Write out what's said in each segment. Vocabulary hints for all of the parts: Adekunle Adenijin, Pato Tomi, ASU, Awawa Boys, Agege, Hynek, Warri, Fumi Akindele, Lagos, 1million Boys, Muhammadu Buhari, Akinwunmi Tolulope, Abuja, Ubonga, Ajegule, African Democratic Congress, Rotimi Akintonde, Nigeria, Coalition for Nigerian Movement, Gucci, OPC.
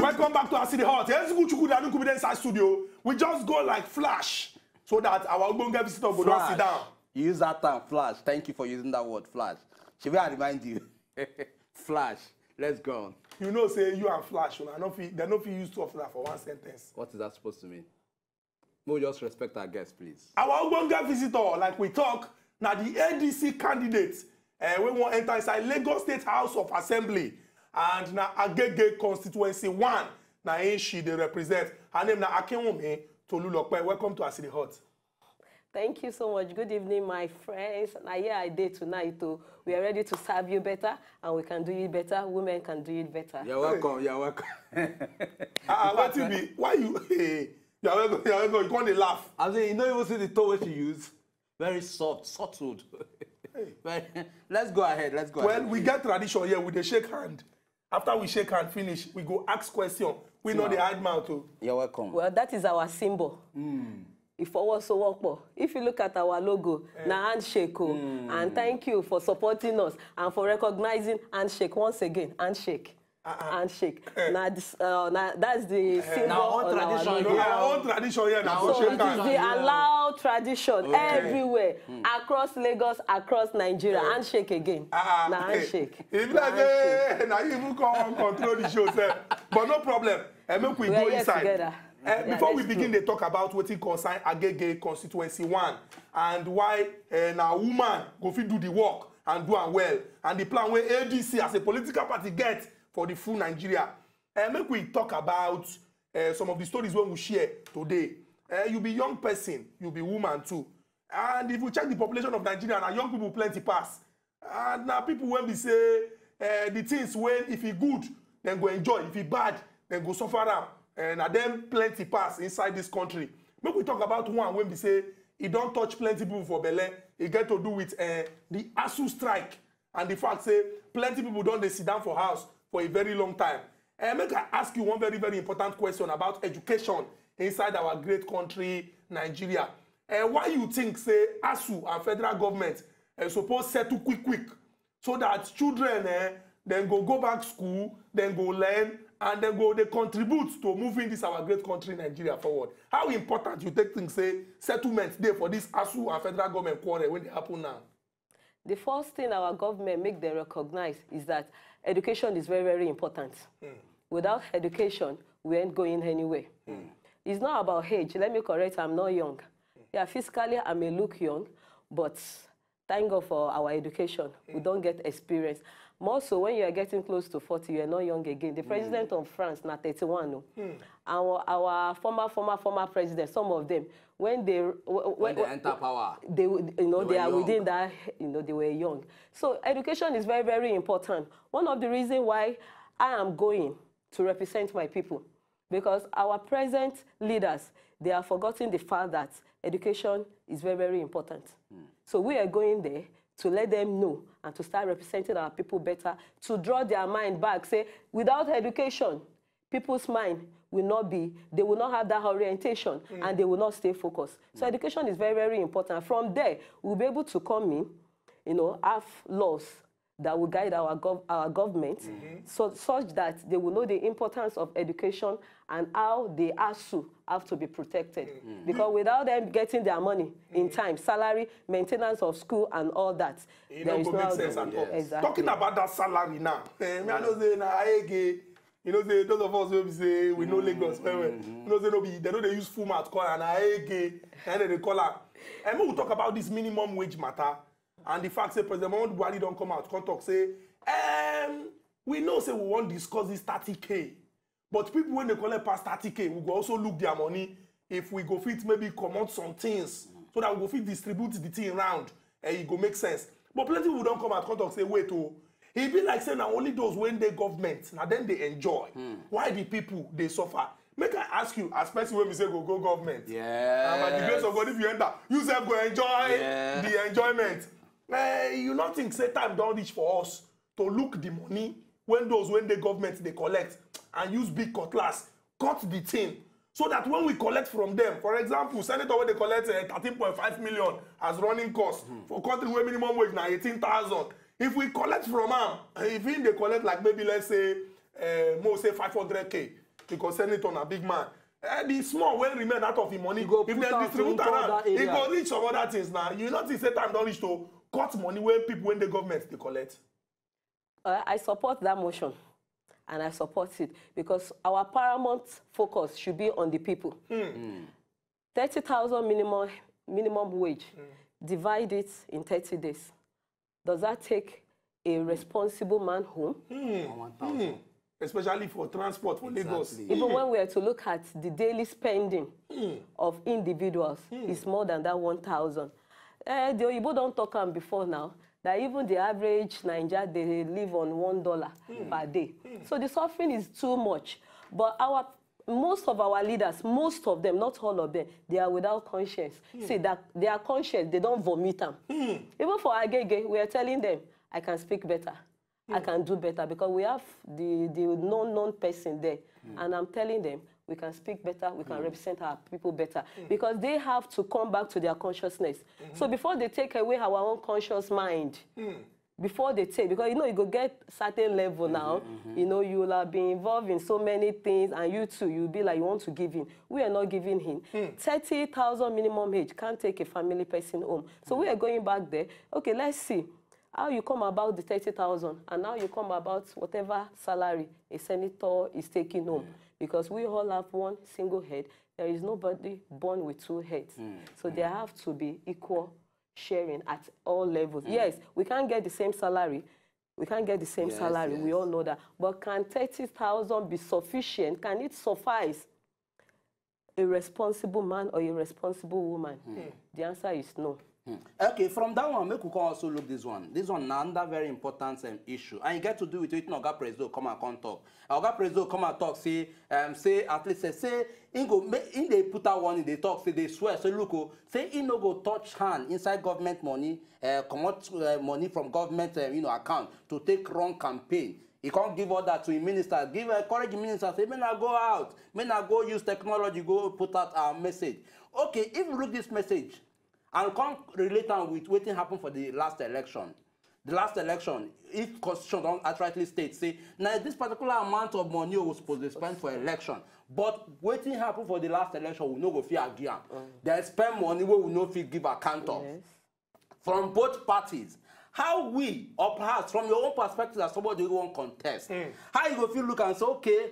Welcome back to our city hall. Studio. We just go like flash so that our Ubonga visitor will not sit down. You use that term, flash. Thank you for using that word, flash. Should I remind you? Flash. Let's go on. You know, say you and flash. They're not used to that for one sentence. What is that supposed to mean? No, just respect our guests, please. Our Ubonga visitor, like we talk, now the ADC candidates, we want to enter inside Lagos State House of Assembly. And now Agege constituency 1. Now she they represent. Her name is Akinwunmi Tolulope. Welcome to our city hut. Thank you so much. Good evening, my friends. Now here I did tonight. We are ready to serve you better, and we can do it better. Women can do it better. You're welcome. You're welcome. What you be? Why you? You're welcome. You're welcome. You can't they laugh. I mean, you know, you will see the tone she used. Very soft, subtle. Hey. Let's go ahead. Let's go. Well, ahead. We get tradition here with the shake hand. After we shake and finish, we go ask question. We know the hard mouth too. You're welcome. Well, that is our symbol. If I was so walk, if you look at our logo, na handshake, and thank you for supporting us and for recognizing handshake once again. Handshake, handshake. That's the symbol. Our tradition. Our own tradition here. So it is the allowed tradition everywhere across Lagos, across Nigeria. Handshake again. Na handshake. If like now you come control the show, sir. But no problem. And make we go inside. Together. Before we begin, they talk about what it concerns Agege constituency 1 and why now woman go fit do the work and do it well and the plan where ADC as a political party gets for the full Nigeria. And make we talk about some of the stories when we share today. You be young person, you be woman too. And if we check the population of Nigeria, now young people plenty pass. And now people when we say the things when if it good, then go enjoy. If it bad, then go suffer out. And them plenty pass inside this country. Make we talk about one when we say it don't touch plenty people for Belen. It get to do with the ASU strike and the fact say plenty people don't they sit down for house for a very long time. And make I ask you one very important question about education inside our great country Nigeria. And why you think say ASU and federal government supposed to settle quick so that children then go back school, then go learn. And then go, they contribute to moving this our great country Nigeria forward. How important you take things say settlement day for this ASU and federal government quarrel when they happen now? The first thing our government make them recognize is that education is very important. Without education, we ain't going anywhere. It's not about age. Let me correct. I'm not young. Yeah, physically I may look young, but thank God for our education. We don't get experience. More so, when you are getting close to 40, you are not young again. The president of France, now 31, no. Our former president, some of them, when they enter power, they would, you know, they are young. Within that, you know, they were young. So education is very important. One of the reasons why I am going to represent my people, because our present leaders, they are forgetting the fact that education is very important. So we are going there to let them know and to start representing our people better, to draw their mind back, say, without education, people's mind will not be, they will not have that orientation and they will not stay focused. So education is very important. From there, we'll be able to come in, you know, have laws that will guide our government so, such that they will know the importance of education and how they also have to be protected. Because without them getting their money in time, salary, maintenance of school and all that, it there is no make sense at all. Exactly. Talking about that salary now, you know, say, those of us who say we know Lagos, you know, they know they use full mouth call and Agege, and they call her. And we will talk about this minimum wage matter. And the fact that President Muhammadu Buhari don't come out, come talk, say, we know, say, we won't discuss this 30K. But people, when they collect past 30K, we go also look their money. If we go fit, maybe come out some things, so that we go fit distribute the thing around, and it go make sense. But plenty of people don't come out, come talk, say, wait, oh. It be like saying now only those when they government, now then they enjoy. Why the people, they suffer? Make I ask you, especially when we say go government. Yeah. By the grace of God, if you enter, you say go enjoy the enjoyment. You not think say time don't reach for us to look the money when the government they collect and use big cutlass, cut the thing so that when we collect from them, for example, senator when they collect 13.5 million as running cost for country where minimum wage now 18,000. If we collect from them, if they collect like maybe let's say more say 500K, because senator a big man. The small will remain out of the money. Go if they distribute around, it go reach some other things now. You not say time don't reach to cut money when people, when the government, they collect. I support that motion. And I support it because our paramount focus should be on the people. 30,000 minimum wage, divide it in 30 days. Does that take a responsible man home? Especially for transport, for Lagos. Even when we are to look at the daily spending of individuals, it's more than that 1,000. The Oyibo don't talk on before now. That even the average Naija, they live on $1 per day. So the suffering is too much. But our most of our leaders, most of them, not all of them, they are without conscience. See, that they are conscious, they don't vomit them. Even for Agege, we are telling them, I can speak better. I can do better. Because we have the known person there. And I'm telling them, we can speak better, we can represent our people better. Because they have to come back to their consciousness. So before they take away our own conscious mind, before they take, because you know, you go get certain level now, you know, you will be involved in so many things, and you too, you'll be like, you want to give in. We are not giving in. 30,000 minimum wage can't take a family person home. So we are going back there. Okay, let's see how you come about the 30,000, and now you come about whatever salary a senator is taking home. Because we all have one single head. There is nobody born with two heads. So there have to be equal sharing at all levels. Yes, we can't get the same salary. We can't get the same salary. We all know that. But can 30,000 be sufficient? Can it suffice a responsible man or a responsible woman? The answer is no. Okay, from that one, make we can also look this one. This one, another very important issue, and you get to do with it. Oga Prezdo come and talk. Oga Prezdo come and talk. Say at least say in they put out one in the talk. Say they swear. So look, say in no go touch hand inside government money. Come out money from government account to take wrong campaign. You can't give all that to a minister. Give encourage minister. Say men I go out. Men I go use technology. Go put out our message. Okay, if you look this message. And come relate on with what happened for the last election. The last election, if constitution don't outrightly state, say, now this particular amount of money was supposed to spend for election, but what happened for the last election, we no go fear again. They spend money we will not feel give account of. From both parties. How we, or perhaps from your own perspective as somebody who won't contest, how you go feel look and say, okay,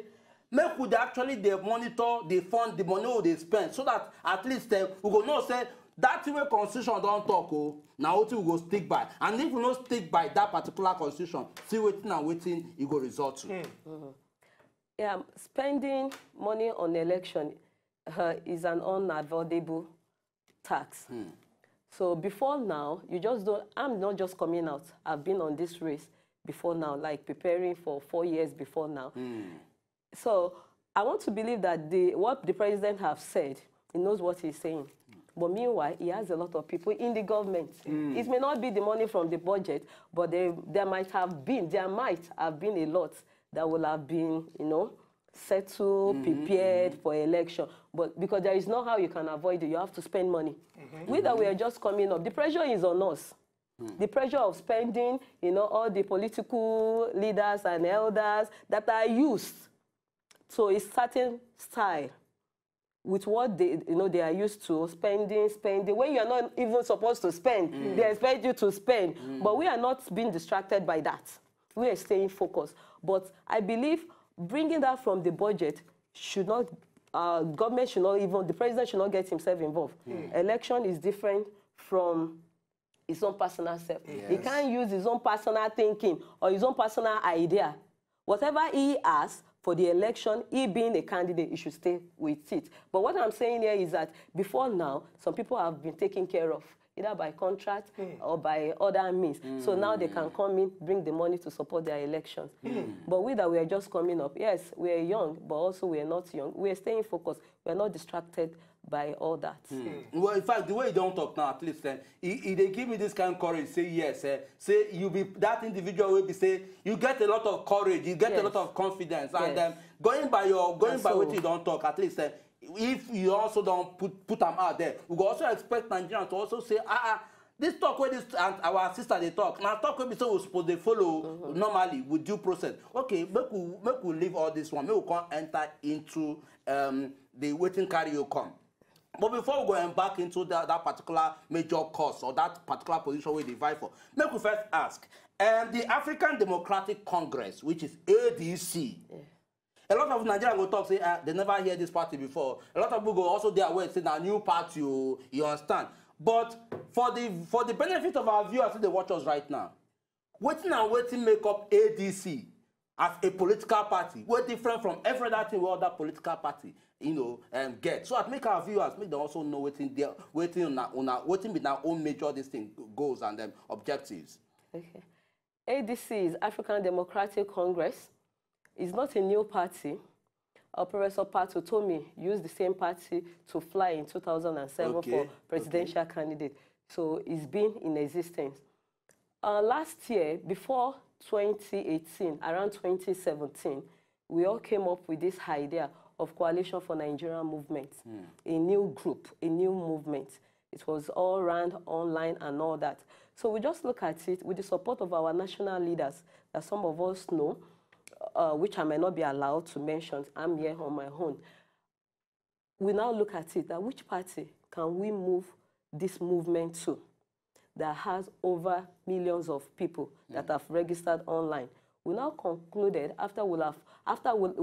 make would actually they monitor, they fund the money they spend, so that at least we will not say, that way constitution don't talk, now we will stick by. And if we don't stick by that particular constitution, see waiting and waiting, it will result to. Yeah, spending money on election is an unavoidable tax. So before now, you just don't, I'm not just coming out. I've been on this race before now, like preparing for 4 years before now. So I want to believe that what the president have said, he knows what he's saying. But meanwhile, he has a lot of people in the government. It may not be the money from the budget, but there might have been a lot that will have been, settled, prepared for election. But because there is no how you can avoid it, you have to spend money. Whether we are just coming up, the pressure is on us. The pressure of spending, all the political leaders and elders that are used to a certain style. With what they are used to spending. When you are not even supposed to spend, they expect you to spend. But we are not being distracted by that. We are staying focused. But I believe bringing that from the budget should not. Government should not even. The president should not get himself involved. Election is different from his own personal self. He can't use his own personal thinking or his own personal idea. Whatever he has. For the election, he being a candidate, he should stay with it. But what I'm saying here is that before now, some people have been taken care of, either by contract or by other means. So now they can come in, bring the money to support their elections. But we that we are just coming up, yes, we are young, but also we are not young. We are staying focused. We are not distracted by all that. Well, in fact, the way you don't talk now, at least, they give me this kind of courage, say yes, say you be, that individual will be say, you get a lot of courage, you get a lot of confidence, and going by what you don't talk, at least, if you also don't put them out there, we also expect Nigerians to also say, This talk where this and our sister they talk. Now talk where we suppose they follow normally with due process. Okay, make we leave all this one. Make we can't enter into the waiting carry you come. But before we go back into that particular major cause or that particular position we divide for, make we first ask. The African Democratic Congress, which is ADC. Yeah. A lot of Nigerians will talk, say, they never hear this party before. A lot of people go also their way, say, a new party, you understand. But for the benefit of our viewers, they watch us right now, waiting and waiting make up ADC as a political party. We're different from every other thing what that political party, get. So it make our viewers, make them also know waiting with our own major this thing goals and objectives. Okay. ADC is African Democratic Congress. It's not a new party. Professor Pato Tomi used the same party to fly in 2007 for presidential candidate. So it's been in existence. Last year, before 2018, around 2017, we all came up with this idea of Coalition for Nigerian Movement, a new group, a new movement. It was all run online and all that. So we just look at it with the support of our national leaders that some of us know, which I may not be allowed to mention. I'm here on my own. We now look at it, that which party can we move this movement to that has over millions of people that have registered online. We now concluded, after we've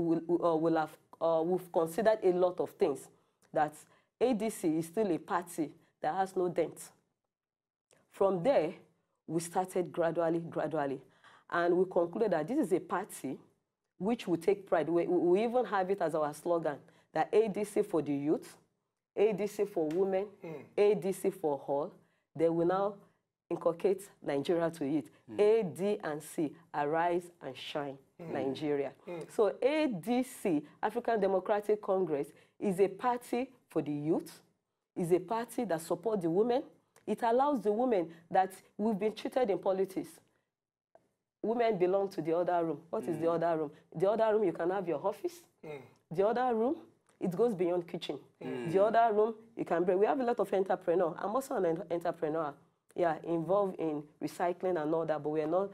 considered a lot of things, that ADC is still a party that has no dent. From there, we started gradually. And we concluded that this is a party which will take pride. We even have it as our slogan, that ADC for the youth, ADC for women, ADC for all. They will now inculcate Nigeria to it. A, D, and C, arise and shine Nigeria. So ADC, African Democratic Congress, is a party for the youth, is a party that supports the women. It allows the women that we've been treated in politics. Women belong to the other room. What is the other room? The other room, you can have your office. The other room, it goes beyond kitchen. The other room, you can bring. We have a lot of entrepreneurs. I'm also an entrepreneur. Yeah, involved in recycling and all that, but we're not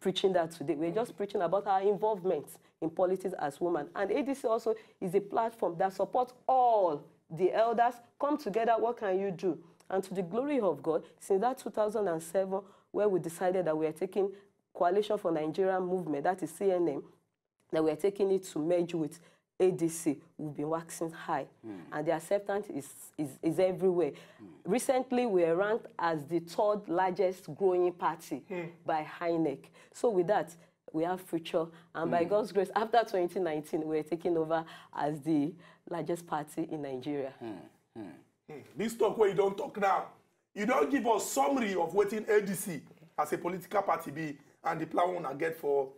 preaching that today. We're just preaching about our involvement in politics as women. And ADC also is a platform that supports all the elders. Come together, what can you do? And to the glory of God, since that 2007, where we decided that we are taking Coalition for Nigerian Movement, that is CNM, that we are taking it to merge with ADC, we've been waxing high. And the acceptance is everywhere. Recently, we are ranked as the third largest growing party by Hynek. So with that, we have future. And by God's grace, after 2019, we are taking over as the largest party in Nigeria. This talk where you don't talk now, you don't give us summary of waiting ADC as a political party be and the plan one I get for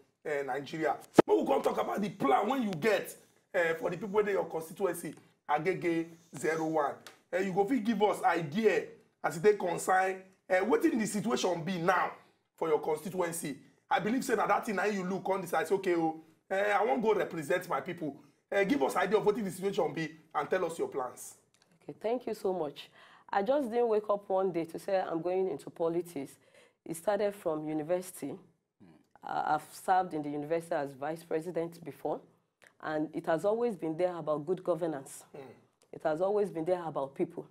Nigeria. But we can talk about the plan when you get for the people in your constituency, Agege 01. You go give us idea as they concern what in the situation be now for your constituency. I believe saying that thing now you look on decide, okay, I won't go represent my people. Give us idea of what in the situation be and tell us your plans. Okay, thank you so much. I just didn't wake up one day to say I'm going into politics. It started from university. I've served in the university as vice president before, and it has always been there about good governance. It has always been there about people,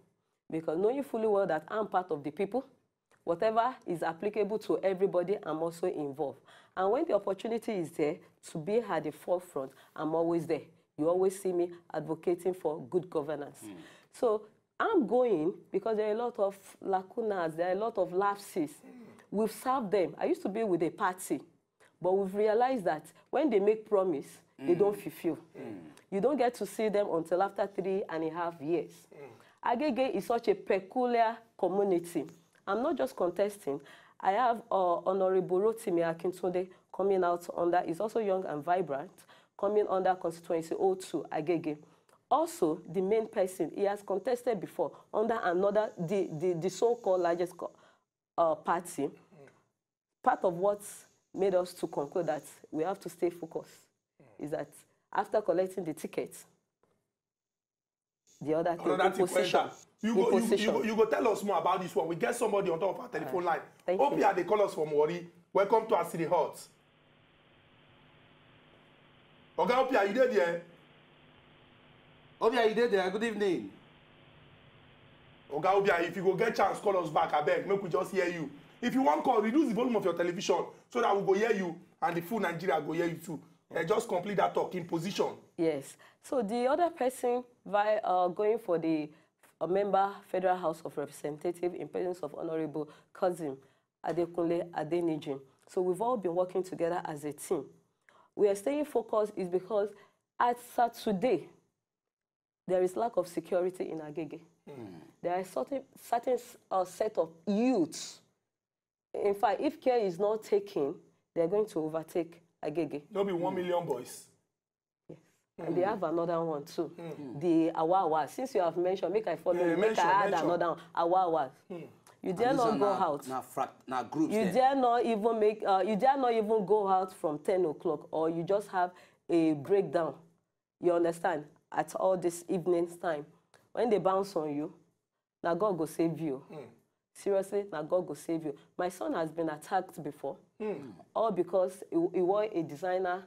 because knowing fully well that I'm part of the people, whatever is applicable to everybody, I'm also involved. And when the opportunity is there to be at the forefront, I'm always there. You always see me advocating for good governance. So I'm going because there are a lot of lacunas, there are a lot of lapses. We've served them. I used to be with a party, but we've realized that when they make promise, they don't fulfill. You don't get to see them until after 3.5 years. Agege is such a peculiar community. I'm not just contesting. I have Honorable Rotimi Akintonde coming out under, he's also young and vibrant, coming under constituency 02, Agege. Also, the main person, he has contested before under another, the so-called largest party. Part of what made us to conclude that we have to stay focused is that after collecting the tickets, the other position You go tell us more about this one. We get somebody on top of our telephone line. Thank you. They call us from Warri. Welcome to our city hut. Okay, Opia, you there? Opia, you there? Good evening. Okay, Opia, if you go get chance, call us back. I beg, make we just hear you. If you want call, reduce the volume of your television so that we go hear you and the full Nigeria go hear you too. Just complete that talk in position. Yes. So the other person by going for the member Federal House of Representatives in presence of Honorable Cousin Adekunle Adenijin. So we've all been working together as a team. We are staying focused is because as of today, there is lack of security in Agege. There are certain set of youths. In fact, if care is not taken, they're going to overtake Agege. There'll be 1 million boys. Yes. Mm. And they have another one too. Mm. The Awawa. Since you have mentioned, make I follow you, make I add another one. Awawa. Mm. You dare not go out. You dare not even make you dare not even go out from 10 o'clock, or you just have a breakdown. You understand? At all this evening's time. When they bounce on you, now God go save you. Mm. Seriously, now God will save you. My son has been attacked before, all because he wore a designer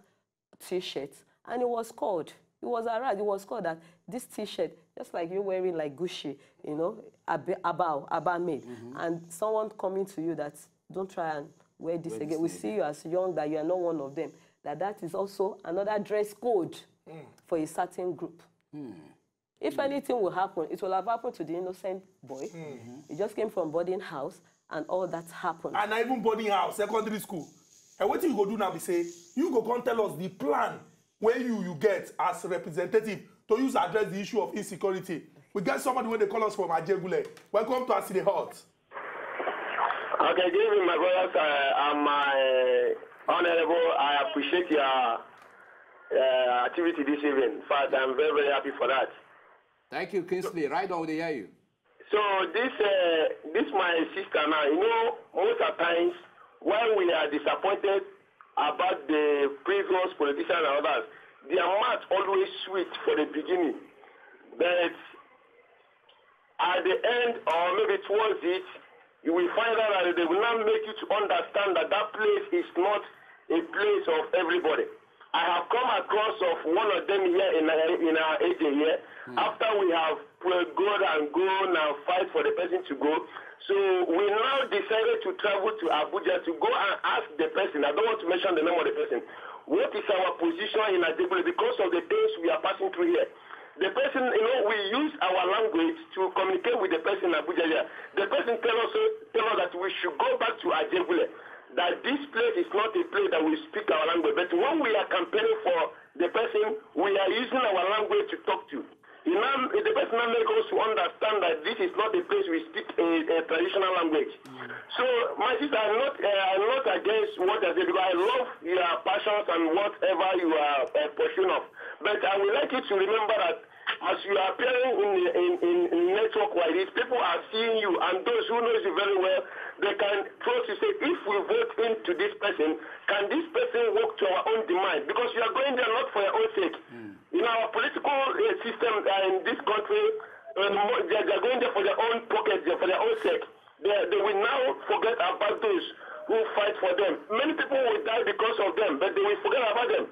T-shirt, and he was called. He was harassed. He was called that this T-shirt, just like you wearing like Gucci, you know, Abba made, and someone coming to you that don't try and wear this again. We see you as young that you are not one of them. That is also another dress code for a certain group. If anything will happen, it will have happened to the innocent boy. He just came from boarding house, and all that happened. And even boarding house, secondary school. And what you go do now? We say you go come tell us the plan where you get as representative to use address the issue of insecurity. We get somebody when they call us from Ajegule. Welcome to our city hut. Okay, good evening, my brothers and my honourable. I appreciate your activity this evening. In fact, I'm very, very happy for that. Thank you, Kingsley. Right over there, you. So this my sister now. You know, most of times when we are disappointed about the previous politicians and others, their mouth always sweet for the beginning, but at the end or maybe towards it, you will find out that they will not make you to understand that that place is not a place of everybody. I have come across of one of them here in our age here. After we have gone and gone and fight for the person to go, so we now decided to travel to Abuja to go and ask the person. I don't want to mention the name of the person. What is our position in Adekunle because of the things we are passing through here? The person, you know, we use our language to communicate with the person in Abuja here. The person tell us that we should go back to Adekunle, that this place is not a place that we speak our language. But when we are campaigning for the person, we are using our language to talk to. The person makes us to understand that this is not a place we speak a traditional language. So, my sister, I'm not against what I said, because I love your passions and whatever you are pursuing of. But I would like you to remember that as you are appearing in network like this, people are seeing you, and those who know you very well, they can trust you. Say, if we vote into this person, can this person work to our own demand? Because you are going there not for your own sake. In our political system in this country, they are going there for their own pocket, for their own sake. They will now forget about those who fight for them. Many people will die because of them, but they will forget about them.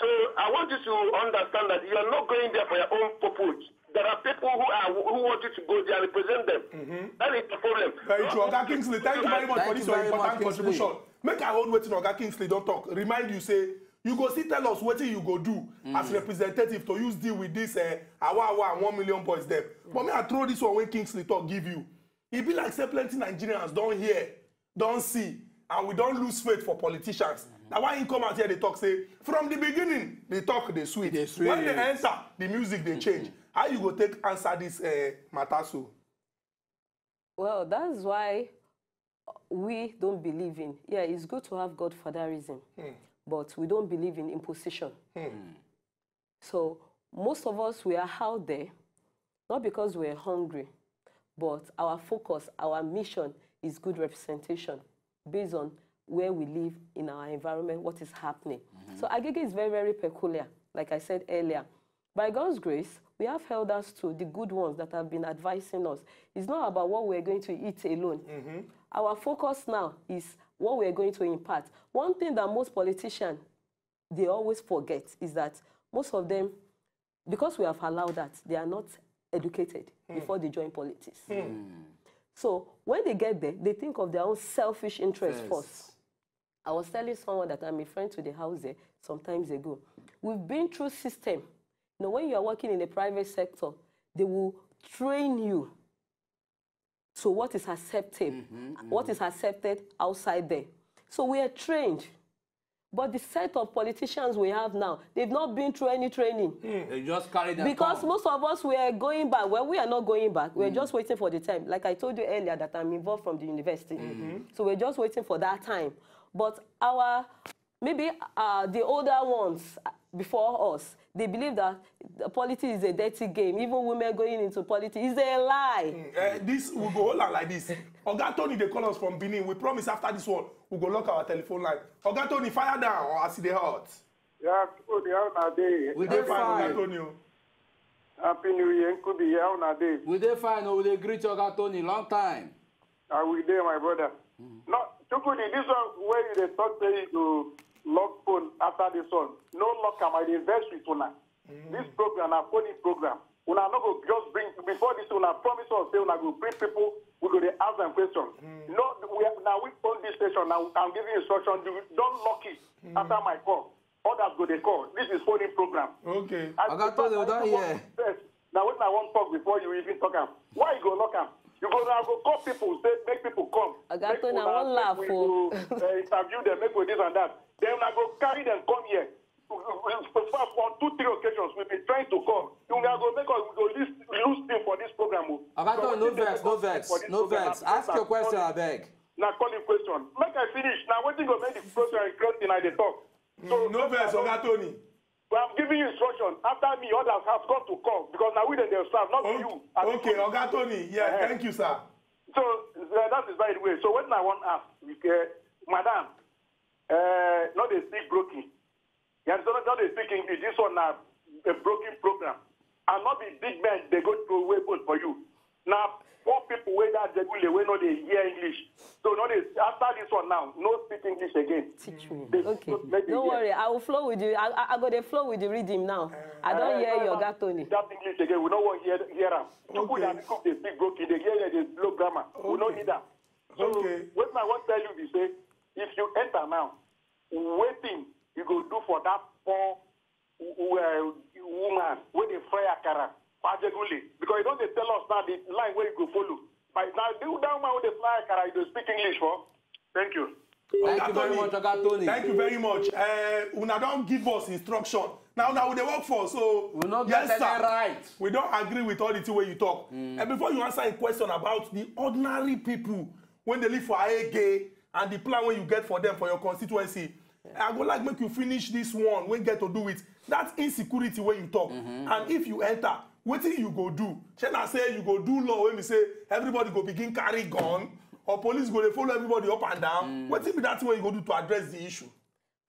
So I want you to understand that you are not going there for your own purpose. There are people who want you to go there and represent them. That is the problem. Very true. Oga Kingsley, thank you very much for this important contribution. Make our own waiting, Oga Kingsley, don't talk. Remind you, say, you go see, tell us what you go do as representative to use deal with this Awawa and 1 million boys there. But me, I throw this one when Kingsley talk give you. It be like say plenty Nigerians don't hear, don't see, and we don't lose faith for politicians. Now why you come out here, they talk, say, from the beginning, they talk, they sweet. When they enter, the music, they change. How you go take answer this matter so? Well, that's why we don't believe in, yeah, it's good to have Godfatherism, but we don't believe in imposition. So most of us, we are out there, not because we're hungry, but our focus, our mission is good representation based on where we live, in our environment, what is happening. So Agege is very, very peculiar, like I said earlier. By God's grace, we have held us to the good ones that have been advising us. It's not about what we're going to eat alone. Mm-hmm. Our focus now is what we're going to impart. One thing that most politicians, they always forget is that most of them, because we have allowed that, they are not educated before they join politics. So when they get there, they think of their own selfish interests first. I was telling someone that I'm a friend to the house there sometimes ago. We've been through system. Now, when you are working in the private sector, they will train you to what is accepted, what is accepted outside there. So we are trained. But the set of politicians we have now, they've not been through any training. They just carried that because most of us, we are going back. Well, we are not going back. We're just waiting for the time. Like I told you earlier that I'm involved from the university. So we're just waiting for that time. But our, maybe the older ones before us, they believe that politics is a dirty game. Even women going into politics is a lie. This will go all out like this. Oga Tony, they call us from Benin. We promise after this one, we'll go lock our telephone line. Oga Tony, fire down or I see the hot. Yeah, people, they are on a day. Will they fire? Happy New Year, could be here on a day. Will they fire? Will they greet Oga Tony? Long time. I will there, my brother. No, Tukuni, this one where they talk to lock phone after this one. No lock am, I invest with una. This program, a phone program. Una not go just bring before this one. I promise us say una go bring people. We go to ask them questions. No, we have, now we own this station. Now I'm giving instruction. Don't lock it after my call. Others go they call. This is phone program. Okay. I got told you that here. Now when I want talk before you even talk am. Why you go lock am? You go now go call people. Say make people come. I got told I won't laugh. Interview them. Make with this and that. Then I go carry them come here. On 2-3 occasions, we've been trying to come. You now go make us go lose thing for this program. Agato, no vex, no vex, no vex. Ask your question, I beg. Now call the question. Make I finish. Now what you go make the program increase in the talk. So no vex, Ogatoni. I'm giving you instruction. After me, others have got to come because now we then they'll serve, not you. Okay, Ogatoni. Yeah, thank you, sir. So that is by the way. So what I want to ask, madam. Not a speak broken. Yeah, so not a speak English. This one now a broken program. And not the big men, they go to away both for you. Now, poor people where that they will not they hear English. So not a, after this one now, no speak English again. Teach me. Okay. Don't worry, I will flow with you. I got a flow with the rhythm now. I don't hear your Gatoni. That English again, we don't want to hear them. People that cook they speak broken, they hear they blow grammar. We don't need that. So what I want to tell you is say, if you enter now, waiting you go do for that poor woman with a fire car, because you don't they tell us now the line where you go follow. But now do that one with a fire car, you speak English for. Thank you. Thank you very much, Agatoni. Thank you very much. Una don't give us instruction. Now they work for us, so we not yes, sir, right. We don't agree with all the two way you talk. And before you answer a question about the ordinary people when they live for Agege, and the plan when you get for them, for your constituency. I would like make you finish this one when you get to do it. That's insecurity when you talk. And if you enter, what do you go do? Shall I say you go do law when we say everybody go begin carry gun, or police go they follow everybody up and down? What do you that's what you go do to address the issue?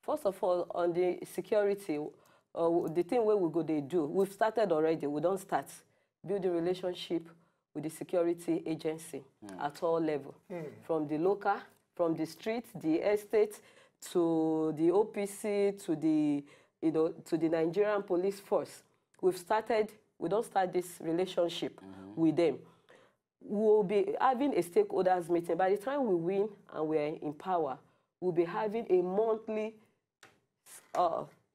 First of all, on the security, the thing where we go they do, we've started already, we don't start. Build a relationship with the security agency at all levels, from the local, from the street, the estate, to the OPC, to the to the Nigerian police force. We've started. We don't start this relationship with them. We'll be having a stakeholders meeting. By the time we win and we are in power, we'll be having a monthly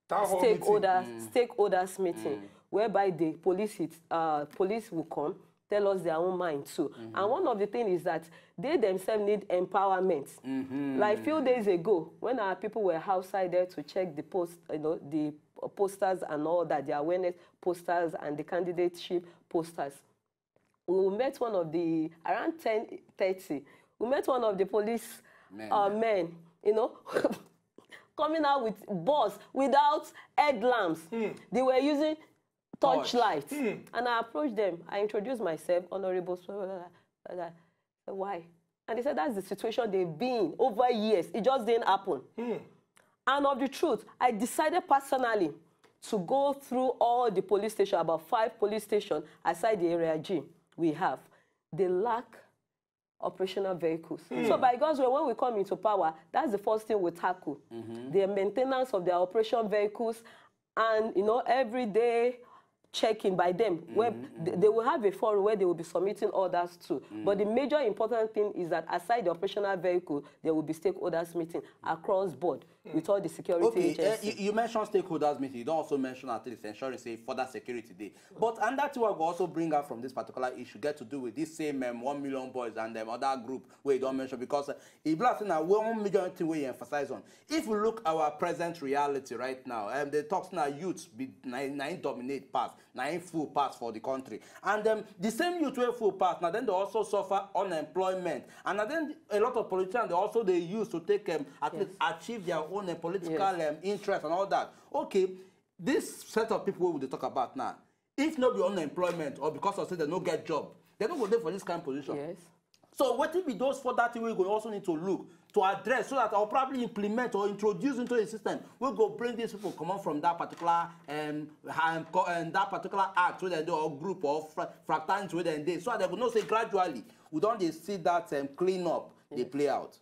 stakeholders meeting, whereby the police will come. Tell us their own mind too. And one of the things is that they themselves need empowerment. Like a few days ago, when our people were outside there to check the the posters and all that, the awareness posters and the candidateship posters, we met one of the, around 10:30, we met one of the police men, coming out with balls without headlamps. They were using torchlight. And I approached them. I introduced myself, Honorable. Why? And they said that's the situation they've been over years. It just didn't happen. And of the truth, I decided personally to go through all the police stations, about 5 police stations aside the Area G we have, they lack operational vehicles. So by God's way, when we come into power, that's the first thing we tackle. The maintenance of their operation vehicles and, you know, every day checking by them. Where they will have a forum where they will be submitting orders to. But the major important thing is that aside the operational vehicle, there will be stakeholders meeting across board with all the security agencies. You mentioned stakeholders meeting. You don't also mention at least ensuring say further security day. But and that's what we also bring up from this particular issue get to do with this same 1 million boys and them other group where you don't mention, because if last thing, one major thing we emphasize on. If we look our present reality right now, the talks now youths be nine dominate past. Nine full pass for the country. And the same youth were full pass. Now then they also suffer unemployment. And then a lot of politicians, they use to take achieve their own political interests and all that. Okay, this set of people we will talk about now, if not be unemployment or because of say they don't get job, they don't go there for this kind of position. So what if it does for that thing we also need to look to address so that I'll probably implement or introduce into the system. We'll go bring these people come on from that particular that particular act where they do or group or fractals where they do, so that they will not say gradually. We don't see that clean up they play out.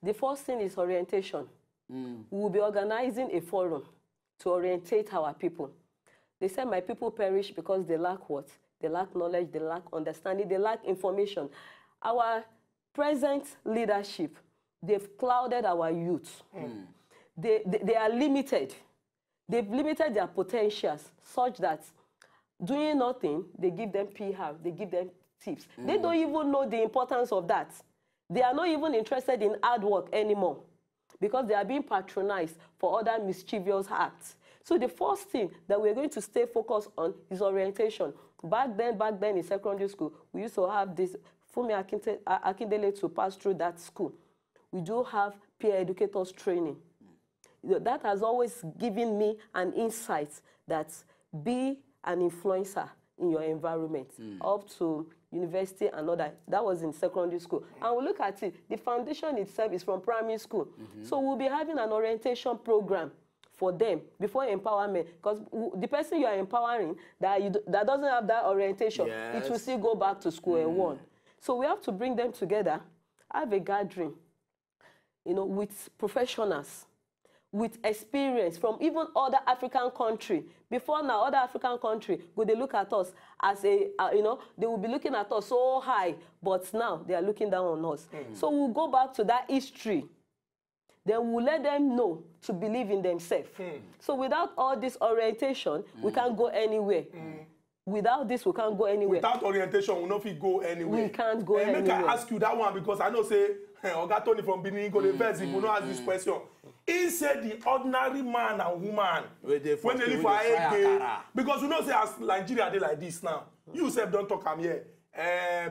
The first thing is orientation. We will be organizing a forum to orientate our people. They say my people perish because they lack what? They lack knowledge, they lack understanding, they lack information. Our present leadership, they've clouded our youth. They are limited. They've limited their potentials such that doing nothing, they give them PR, they give them tips. They don't even know the importance of that. They are not even interested in hard work anymore because they are being patronized for other mischievous acts. So the first thing that we're going to stay focused on is orientation. Back then in secondary school, we used to have this Fumi Akindele to pass through that school. We do have peer educators training. That has always given me an insight that be an influencer in your environment up to university and all that. That was in secondary school. And we look at it, the foundation itself is from primary school. So we'll be having an orientation program for them before empowerment, because the person you are empowering that doesn't have that orientation, it will still go back to square one. So we have to bring them together, have a gathering, you know, with professionals, with experience from even other African countries. Before now, other African countries, they look at us as a, you know, they will be looking at us so high, but now they are looking down on us. So we'll go back to that history. Then we'll let them know to believe in themselves. So without all this orientation, we can't go anywhere. Without this, we can't go anywhere. Without orientation, we don't go anywhere. We can't go anywhere. Make I ask you that one because I know, say, Ogatoni from Benin go the first, if you don't ask this question. He said the ordinary man and woman, when they live for Agege, because you know, say, as Nigeria, they like this now. You say, don't talk, I'm here.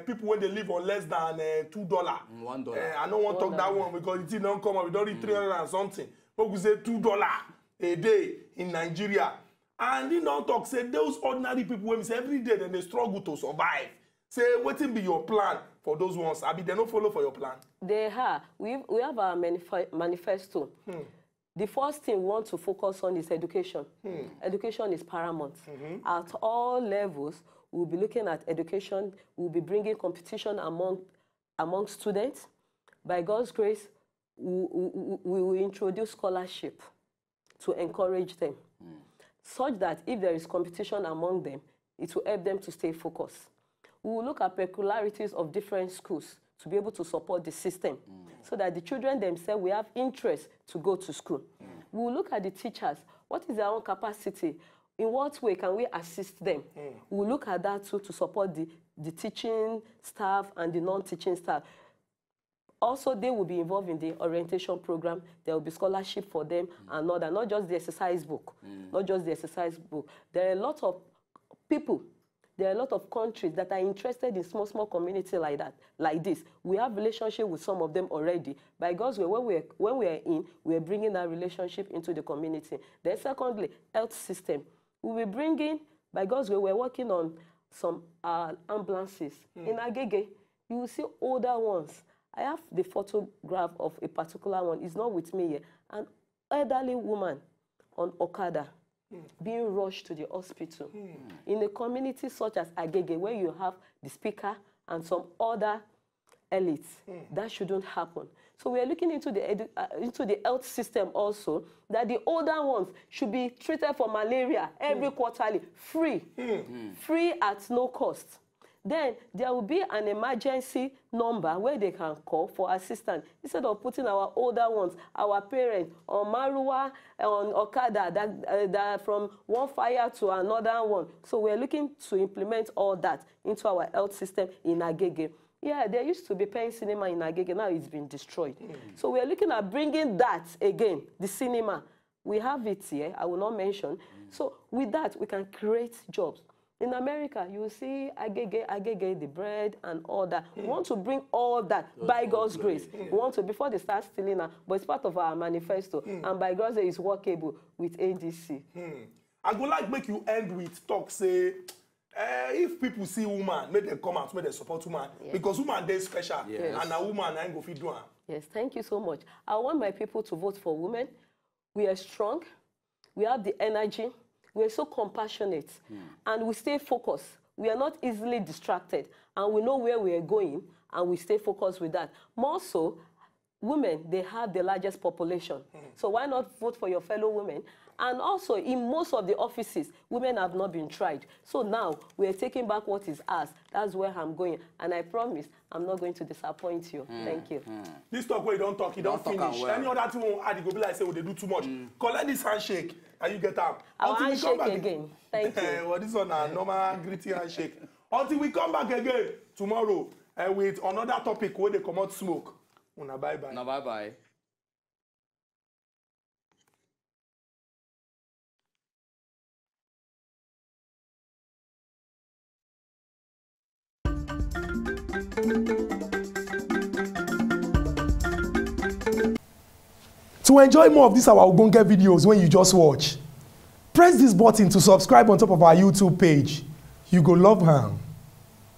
People, when they live on less than $2. $1. I don't want to talk that one because it didn't come up. We don't read 300 and something. But we say $2 a day in Nigeria. And he don't talk, say, those ordinary people, when we say every day, then they struggle to survive. Say, what will be your plan for those ones? Abi, they don't follow for your plan. They have. We have our manifesto. The first thing we want to focus on is education. Education is paramount. At all levels, we'll be looking at education. We'll be bringing competition among students. By God's grace, we will introduce scholarship to encourage them. Such that if there is competition among them, it will help them to stay focused. We will look at peculiarities of different schools to be able to support the system so that the children themselves will have interest to go to school. We will look at the teachers. What is their own capacity? In what way can we assist them? We will look at that too to support the teaching staff and the non-teaching staff. Also, they will be involved in the orientation program. There will be scholarship for them and other, not just the exercise book. Not just the exercise book. There are a lot of people, there are a lot of countries that are interested in small, small community like that, like this. We have relationship with some of them already. By God's way, when we are bringing that relationship into the community. Then secondly, health system. We will bring in, by God's way, we're working on some ambulances. In Agege, you will see older ones. I have the photograph of a particular one. It's not with me here. An elderly woman on Okada. being rushed to the hospital. In a community such as Agege, where you have the speaker and some other elites, that shouldn't happen. So we are looking into the health system also, that the older ones should be treated for malaria every quarterly, free. Free at no cost. Then there will be an emergency number where they can call for assistance. Instead of putting our older ones, our parents, on Marua, on Okada, that from one fire to another one. So we're looking to implement all that into our health system in Agege. Yeah, there used to be paying cinema in Agege. Now it's been destroyed. So we're looking at bringing that again, the cinema. We have it here. I will not mention. So with that, we can create jobs. In America, you will see Agege, Agege, the bread and all that. We want to bring all that by God's grace. We want to, before they start stealing us, but it's part of our manifesto. And by God's grace, it's workable with ADC. I would like to make you end with talk, say, if people see woman, make them come out, make them support woman. Because woman, they're special. And a woman, I ain't go feed one. Yes, thank you so much. I want my people to vote for women. We are strong. We have the energy. We're so compassionate, and we stay focused. We are not easily distracted, and we know where we are going, and we stay focused with that. More so, women, they have the largest population. So why not vote for your fellow women? And also, in most of the offices, women have not been tried. So now, we are taking back what is ours. That's where I'm going. And I promise, I'm not going to disappoint you. Thank you. This talk where you don't talk, you don't finish. Well. Any other thing will add, you go be like, say, well, they do too much. Collect this handshake, and you get up. Our handshake again. Thank you. Well, this one, a normal gritty handshake. Until we come back again tomorrow with another topic where they come out smoke. Una bye-bye. Una bye-bye. To enjoy more of these our Ogunge videos when you just watch, press this button to subscribe on top of our YouTube page. You go love am.